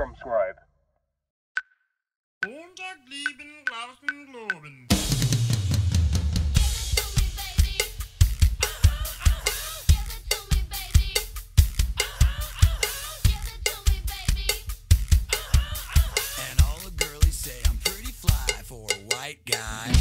Pilgrim Scribe. And all the girlies say I'm pretty fly for a white guy.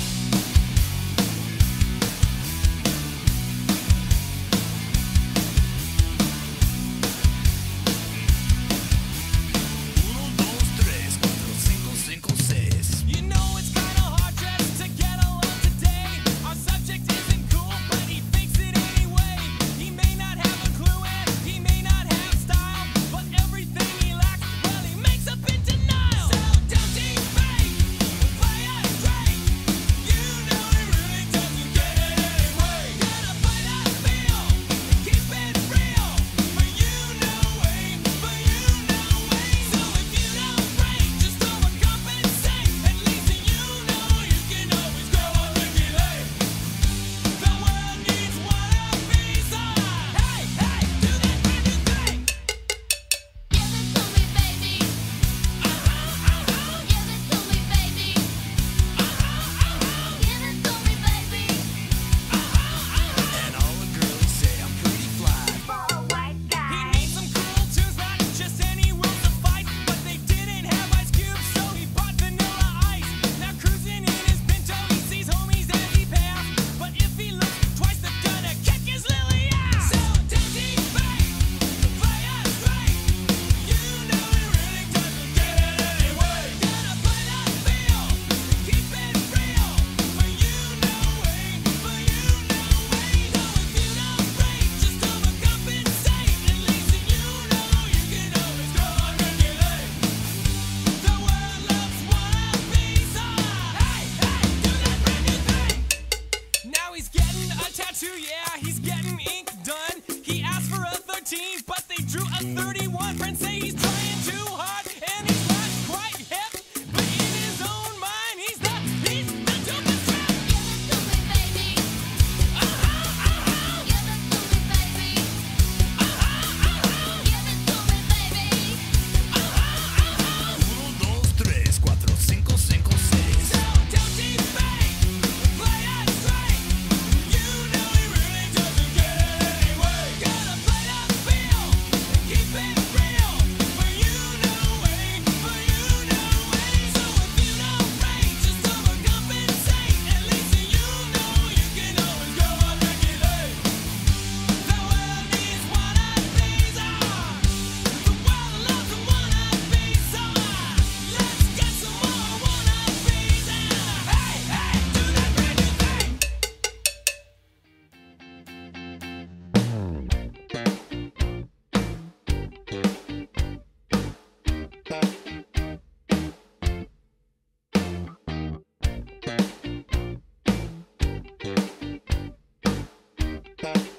Bye.